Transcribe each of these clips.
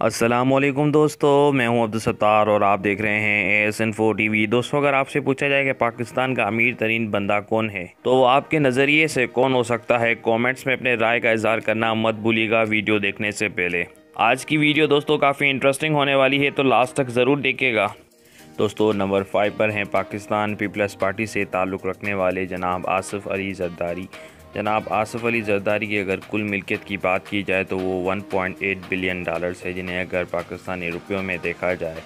अस्सलामुअलैकुम दोस्तों, मैं हूं अब्दुल सत्तार और आप देख रहे हैं ASN4TV। दोस्तों, अगर आपसे पूछा जाए कि पाकिस्तान का अमीर तरीन बंदा कौन है तो आपके नज़रिए से कौन हो सकता है, कमेंट्स में अपने राय का इजहार करना मत भूलिएगा। वीडियो देखने से पहले आज की वीडियो दोस्तों काफ़ी इंटरेस्टिंग होने वाली है, तो लास्ट तक ज़रूर देखिएगा। दोस्तों, नंबर 5 पर हैं पाकिस्तान पीपल्स पार्टी से ताल्लुक़ रखने वाले जनाब आसिफ अली जरदारी। जनाब आसिफ अली जरदारी की अगर कुल मिल्कियत की बात की जाए तो वो 1.8 बिलियन डॉलर्स है, जिन्हें अगर पाकिस्तानी रुपयों में देखा जाए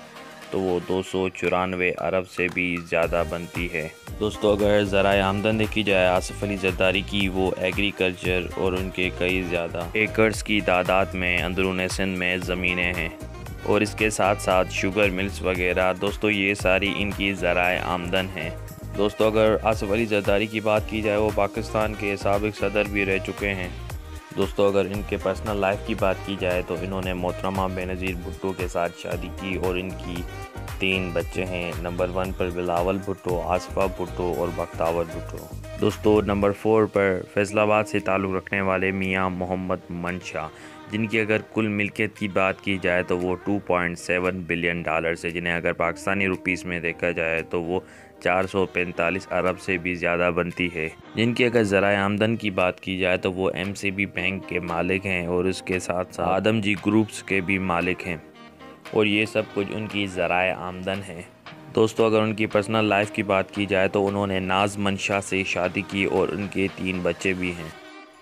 तो वो 294 अरब से भी ज़्यादा बनती है। दोस्तों, अगर ज़राए आमदन देखी जाए आसिफ अली जरदारी की, वो एग्रीकल्चर और उनके कई ज़्यादा एकर्स की तादाद में अंदरून सिंध में ज़मीनें हैं और इसके साथ साथ शुगर मिल्स वगैरह। दोस्तों, ये सारी इनकी ज़राए आमदन हैं। दोस्तों, अगर आसिफ अली जरदारी की बात की जाए, वो पाकिस्तान के साबिक सदर भी रह चुके हैं। दोस्तों, अगर इनके पर्सनल लाइफ की बात की जाए तो इन्होंने मोहतरमा बेनज़ीर भुट्टो के साथ शादी की और इनकी 3 बच्चे हैं। नंबर 1 पर बिलावल भुट्टो, आसिफा भुट्टो और बख्तावर भुट्टो। दोस्तों, नंबर 4 पर फैसलाबाद से ताल्लुक़ रखने वाले मियां मोहम्मद मंशा, जिनकी अगर कुल मिल्कियत की बात की जाए तो वो 2.7 बिलियन डॉलर्स है, जिन्हें अगर पाकिस्तानी रुपीस में देखा जाए तो वो 445 अरब से भी ज़्यादा बनती है। जिनकी अगर ज़राए आमदन की बात की जाए तो वो MCB बैंक के मालिक हैं और उसके साथ साथ आदमजी ग्रुप्स के भी मालिक हैं और ये सब कुछ उनकी ज़राए आमदन है। दोस्तों, अगर उनकी पर्सनल लाइफ की बात की जाए तो उन्होंने नाज मंशा से शादी की और उनके 3 बच्चे भी हैं।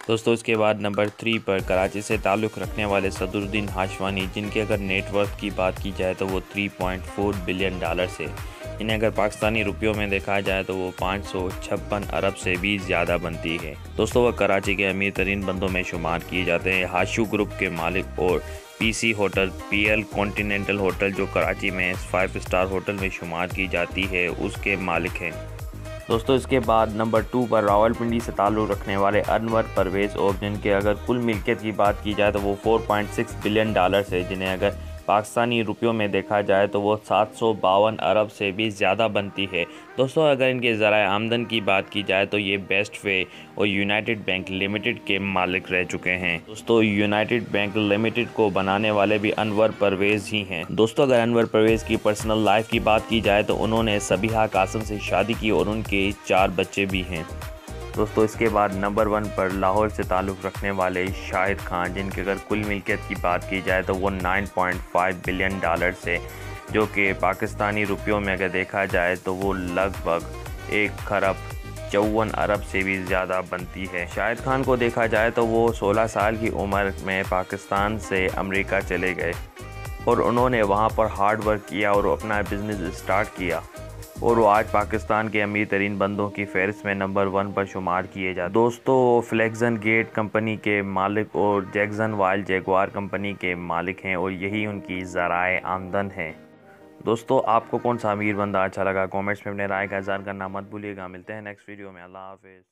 दोस्तों, इसके बाद नंबर 3 पर कराची से ताल्लुक़ रखने वाले सदरुद्दीन हाशवानी, जिनके अगर नेटवर्थ की बात की जाए तो वो 3.4 बिलियन डॉलर से, इन्हें अगर पाकिस्तानी रुपयों में देखा जाए तो वो 556 अरब से भी ज़्यादा बनती है। दोस्तों, वह कराची के अमीर तरीन बंदों में शुमार किए जाते हैं। हाशू ग्रुप के मालिक और PC hotel PL continental hotel, जो कराची में 5 स्टार होटल में शुमार की जाती है, उसके मालिक हैं। दोस्तों, इसके बाद नंबर 2 पर रावलपिंडी से ताल्लुक़ रखने वाले अनवर परवेज़ और, जिनके अगर कुल मिल्कियत की बात की जाए तो वो 4.6 बिलियन डॉलर्स है, जिन्हें अगर पाकिस्तानी रुपयों में देखा जाए तो वो 752 अरब से भी ज़्यादा बनती है। दोस्तों, अगर इनके ज़राए आमदन की बात की जाए तो ये बेस्ट वे और यूनाइटेड बैंक लिमिटेड के मालिक रह चुके हैं। दोस्तों, यूनाइटेड बैंक लिमिटेड को बनाने वाले भी अनवर परवेज़ ही हैं। दोस्तों, अगर अनवर परवेज़ की पर्सनल लाइफ की बात की जाए तो उन्होंने सबिहा कासिम से शादी की और उनके 4 बच्चे भी हैं। दोस्तों, इसके बाद नंबर 1 पर लाहौर से ताल्लुक़ रखने वाले शाहिद खान, जिनके अगर कुल मिल्कियत की बात की जाए तो वो 9.5 बिलियन डॉलर्स है, जो कि पाकिस्तानी रुपयों में अगर देखा जाए तो वो लगभग 1.54 अरब से भी ज़्यादा बनती है। शाहिद खान को देखा जाए तो वो 16 साल की उम्र में पाकिस्तान से अमेरिका चले गए और उन्होंने वहाँ पर हार्ड वर्क किया और अपना बिज़नेस स्टार्ट किया और वो आज पाकिस्तान के अमीर तरीन बंदों की फहरिस्त में नंबर 1 पर शुमार किए जाते हैं। दोस्तों, फ्लैगस्टोन गेट कंपनी के मालिक और जैक्सनविल जैगुआर कंपनी के मालिक हैं और यही उनकी ज़राए आमदन हैं। दोस्तों, आपको कौन सा अमीर बंदा अच्छा लगा, कमेंट्स में अपने राय का इज़हार करना मत भूलिएगा। मिलते हैं नेक्स्ट वीडियो में। अल्लाह हाफिज़।